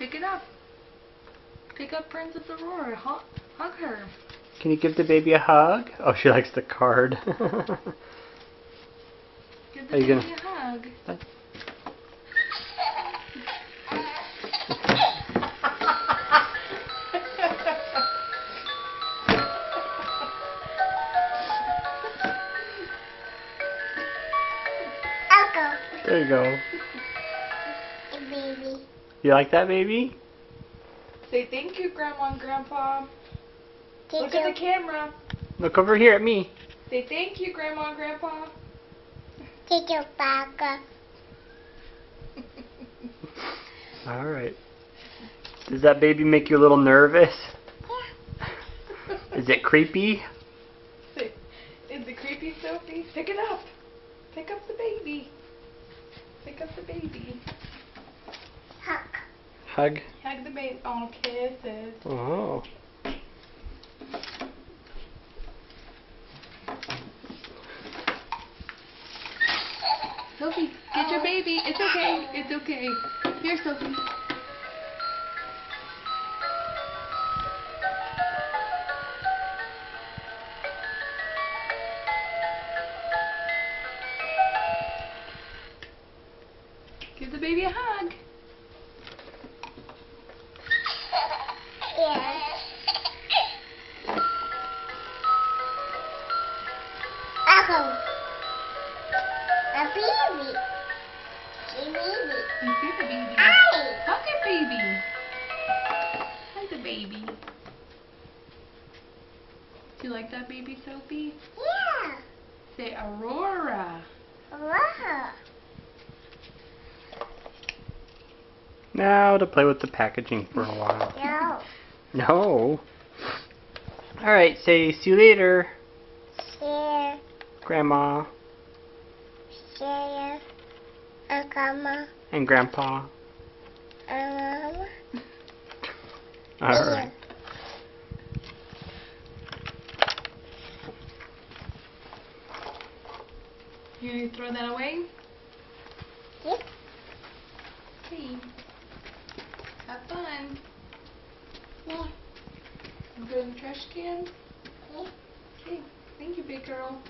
Pick it up. Pick up Princess Aurora. Hug her. Can you give the baby a hug? Oh, she likes the card. Give the baby a hug. There you go. Baby. You like that, baby? Say thank you, Grandma and Grandpa. Look at the camera. Look over here at me. Say thank you, Grandma and Grandpa. Take your back. All right. Does that baby make you a little nervous? Yeah. Is it creepy? Is it creepy, Sophie? Pick it up. Pick up the baby. Pick up the baby. Hug. Hug? Hug the baby. Oh, kisses. Oh. Sophie, get your baby. It's okay. It's okay. Here, Sophie. Give the baby a hug. Yeah. Oh. A baby. A baby. You get the baby. Ow. Hug the baby. Hug the baby. Do you like that baby, Sophie? Yeah. Say Aurora. Aurora. Now to play with the packaging for a while. No. No. All right. Say see you later. See ya, Grandma. See ya, Grandma. And Grandpa. Mama. All right. You gonna throw that away? Yep. Hey. Have fun. Yeah. You go in the trash can? Yeah. Okay. Thank you, big girl.